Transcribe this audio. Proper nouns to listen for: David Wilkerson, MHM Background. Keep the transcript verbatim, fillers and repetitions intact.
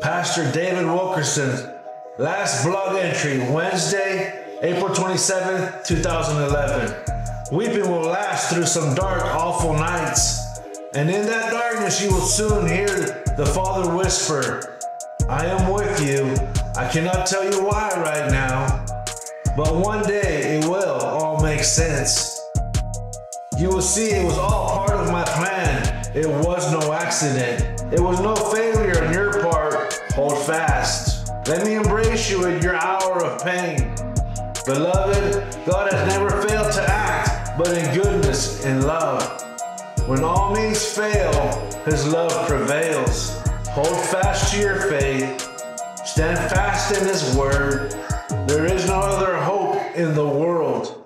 Pastor David Wilkerson, last blog entry, Wednesday, April twenty-seventh, two thousand eleven. Weeping will last through some dark, awful nights, and in that darkness you will soon hear the Father whisper, I am with you. I cannot tell you why right now, but one day it will all make sense. You will see it was all part of my plan. It was no accident. It was no failure on your part. Hold fast. Let me embrace you in your hour of pain. Beloved, God has never failed to act, but in goodness and love. When all means fail, His love prevails. Hold fast to your faith. Stand fast in His word. There is no other hope in the world.